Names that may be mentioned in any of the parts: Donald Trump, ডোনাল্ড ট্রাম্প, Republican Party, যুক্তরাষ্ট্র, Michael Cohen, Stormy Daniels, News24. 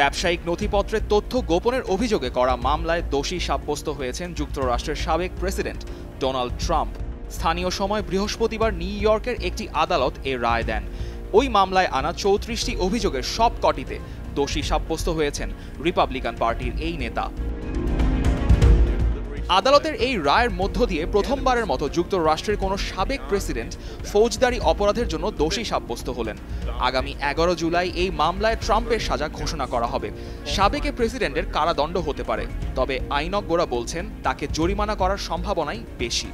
ব্যবসায়িক নথিপত্রের তথ্য গোপনের অভিযোগে করা মামলায় দোষী সাব্যস্ত হয়েছেন যুক্তরাষ্ট্রের সাবেক প্রেসিডেন্ট ডোনাল্ড ট্রাম্প। স্থানীয় সময় বৃহস্পতিবার নিউ ইয়র্কের একটি আদালত এ রায় দেন। ওই মামলায় আনা ৩৪টি অভিযোগের সবকটিতে দোষী সাব্যস্ত হয়েছেন রিপাবলিকান পার্টির এই নেতা। আদালতের এই রায়ের মধ্য দিয়ে প্রথমবারের মতো যুক্তরাষ্ট্রের কোনো সাবেক প্রেসিডেন্ট ফৌজদারি অপরাধের জন্য দোষী সাব্যস্ত হলেন। আগামী ১১ জুলাই এই মামলায় ট্রাম্পের সাজা ঘোষণা করা হবে। সাবেক প্রেসিডেন্টের কারাদণ্ড হতে পারে, তবে আইনজ্ঞরা বলছেন তাকে জরিমানা করার সম্ভাবনাই বেশি।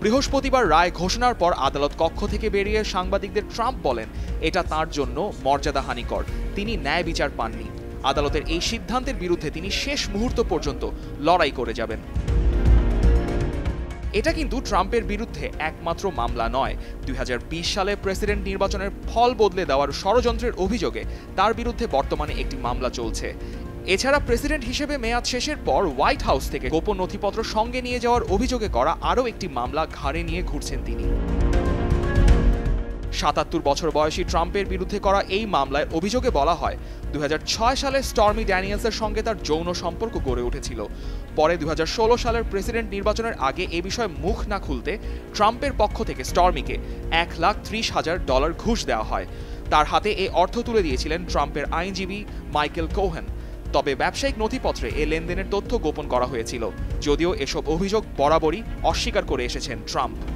বৃহস্পতিবার রায় ঘোষণার পর আদালত কক্ষ থেকে বেরিয়ে সাংবাদিকদের ট্রাম্প বলেন, এটা তাঁর জন্য মর্যাদাহানিকর, তিনি ন্যায় বিচার পাননি। আদালতের এই সিদ্ধান্তের বিরুদ্ধে তিনি শেষ মুহূর্ত পর্যন্ত লড়াই করে যাবেন। এটা কিন্তু ট্রাম্পের বিরুদ্ধে একমাত্র মামলা নয়। ২০২০ সালে প্রেসিডেন্ট নির্বাচনের ফল বদলে দেওয়ার ষড়যন্ত্রের অভিযোগে তার বিরুদ্ধে বর্তমানে একটি মামলা চলছে। এছাড়া প্রেসিডেন্ট হিসেবে মেয়াদ শেষের পর হোয়াইট হাউস থেকে গোপন নথিপত্র সঙ্গে নিয়ে যাওয়ার অভিযোগে করা আরও একটি মামলা ঘাড়ে নিয়ে ঘুরছেন তিনি। ৭৭ বছর বয়সী ট্রাম্পের বিরুদ্ধে করা এই মামলায় অভিযোগে বলা হয়, ২০০৬ সালে স্টর্মি ড্যানিয়েলসের সঙ্গে তার যৌন সম্পর্ক গড়ে উঠেছিল। পরে ২০১৬ সালের প্রেসিডেন্ট নির্বাচনের আগে এ বিষয়ে মুখ না খুলতে ট্রাম্পের পক্ষ থেকে স্টর্মিকে $১,৩০,০০০ ঘুষ দেওয়া হয়। তার হাতে এই অর্থ তুলে দিয়েছিলেন ট্রাম্পের আইনজীবী মাইকেল কোহেন। তবে ব্যবসায়িক নথিপত্রে এ লেনদেনের তথ্য গোপন করা হয়েছিল। যদিও এসব অভিযোগ বরাবরই অস্বীকার করে এসেছেন ট্রাম্প।